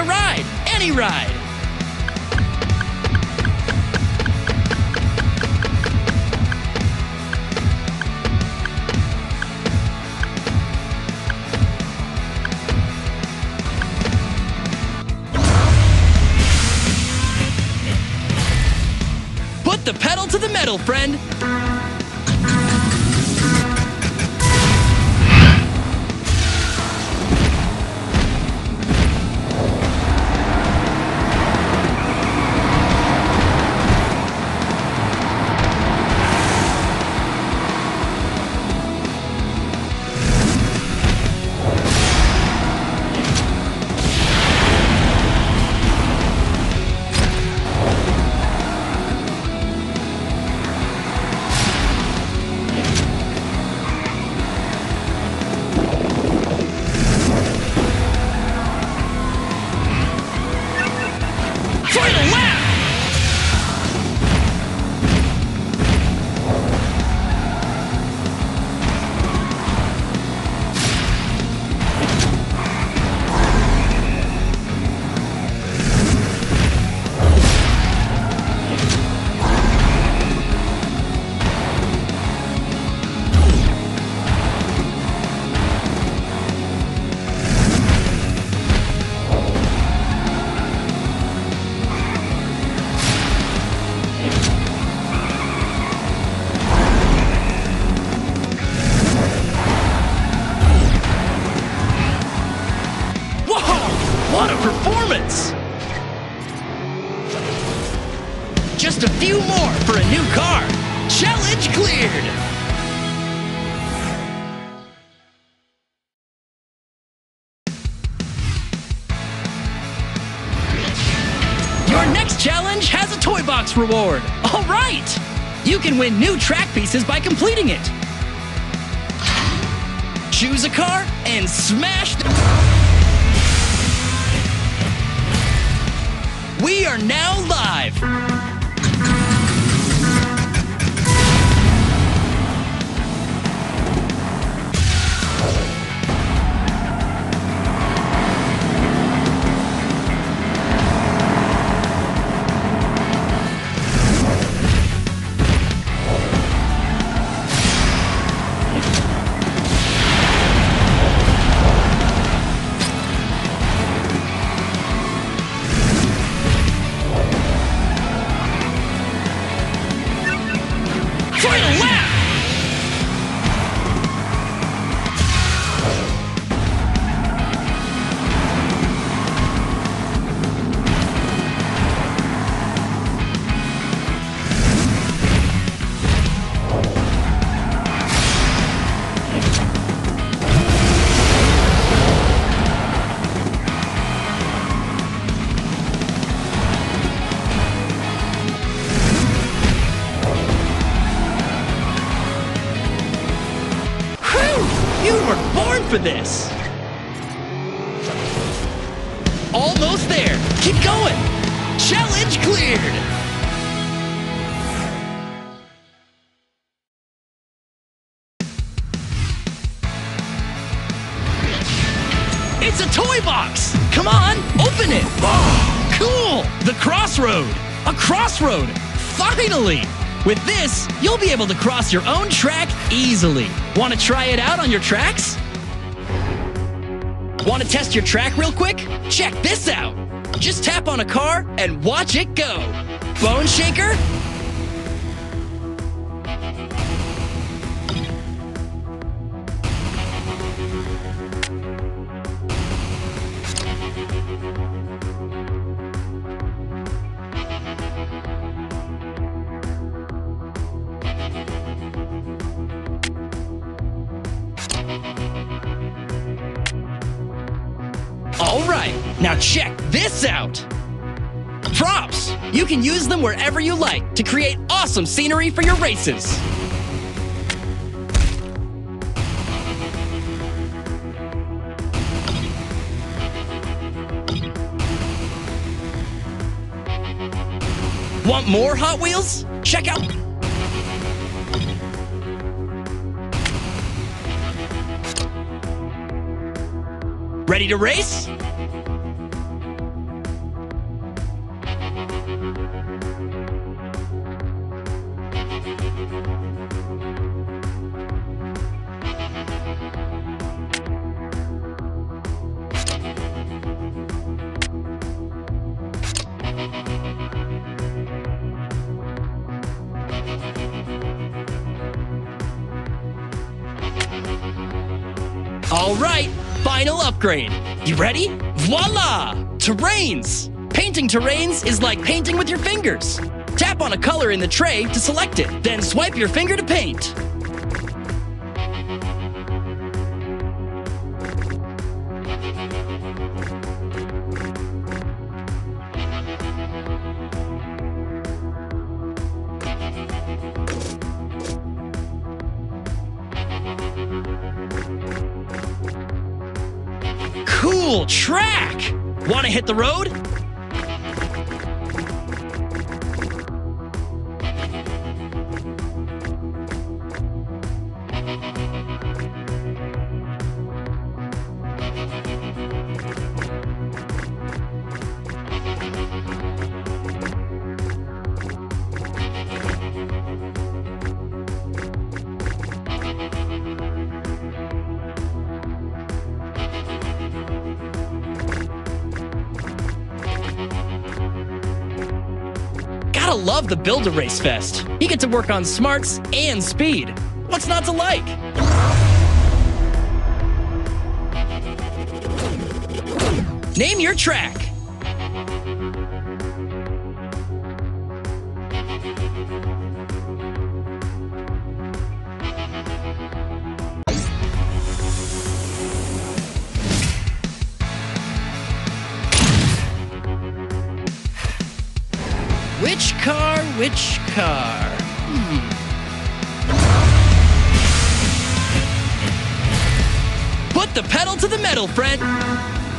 a ride, any ride. Put the pedal to the metal, friend. Performance! Just a few more for a new car. Challenge cleared! Your next challenge has a toy box reward. All right! You can win new track pieces by completing it. Choose a car and smash the... We are now live! You were born for this! Almost there! Keep going! Challenge cleared! It's a toy box! Come on, open it! Oh, cool! The crossroad! A crossroad! Finally! With this, you'll be able to cross your own track easily. Want to try it out on your tracks? Want to test your track real quick? Check this out! Just tap on a car and watch it go! Bone Shaker? Alright, now check this out! Props! You can use them wherever you like to create awesome scenery for your races! Want more Hot Wheels? Check out... Ready to race? All right, final upgrade. You ready? Voila! Terrains! Painting terrains is like painting with your fingers. Tap on a color in the tray to select it, then swipe your finger to paint. Cool track! Want to hit the road? I love the Build-A-Race Fest. You get to work on smarts and speed. What's not to like? Name your track. Which car? Put the pedal to the metal, Fred.